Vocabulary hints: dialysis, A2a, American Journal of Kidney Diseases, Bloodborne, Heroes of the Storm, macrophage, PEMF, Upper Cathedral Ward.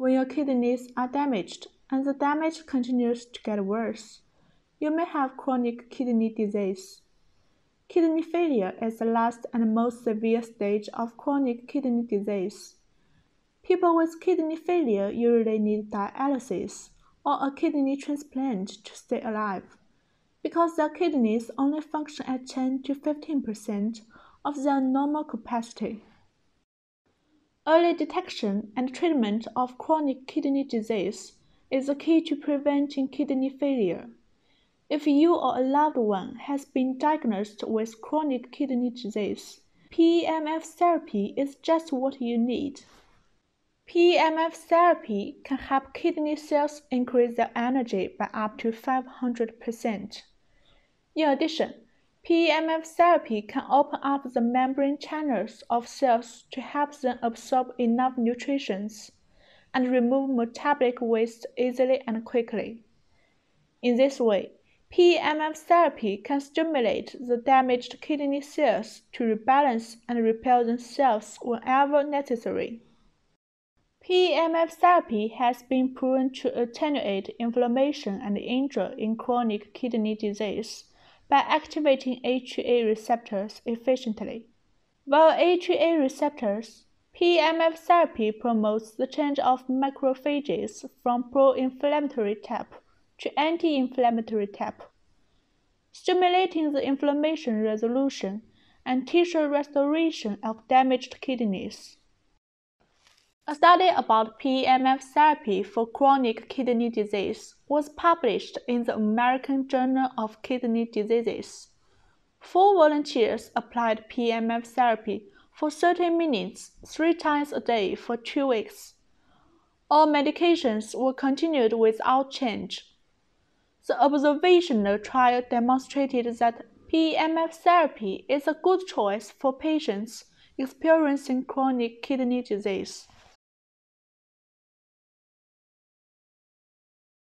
when your kidneys are damaged and the damage continues to get worse, you may have chronic kidney disease. Kidney failure is the last and most severe stage of chronic kidney disease. People with kidney failure usually need dialysis or a kidney transplant to stay alive, because their kidneys only function at 10 to 15% of their normal capacity. Early detection and treatment of chronic kidney disease is the key to preventing kidney failure. If you or a loved one has been diagnosed with chronic kidney disease, PEMF therapy is just what you need. PEMF therapy can help kidney cells increase their energy by up to 500%. In addition, PEMF therapy can open up the membrane channels of cells to help them absorb enough nutrition and remove metabolic waste easily and quickly. In this way, PEMF therapy can stimulate the damaged kidney cells to rebalance and repair themselves whenever necessary. PEMF therapy has been proven to attenuate inflammation and injury in chronic kidney disease by activating A2a receptors efficiently. Via A2a receptors, PEMF therapy promotes the change of macrophages from pro-inflammatory type to anti-inflammatory type, stimulating the inflammation resolution and tissue restoration of damaged kidneys. A study about PEMF therapy for chronic kidney disease was published in the American Journal of Kidney Diseases. 4 volunteers applied PEMF therapy for 30 minutes 3 times a day for 2 weeks. All medications were continued without change. The observational trial demonstrated that PEMF therapy is a good choice for patients experiencing chronic kidney disease.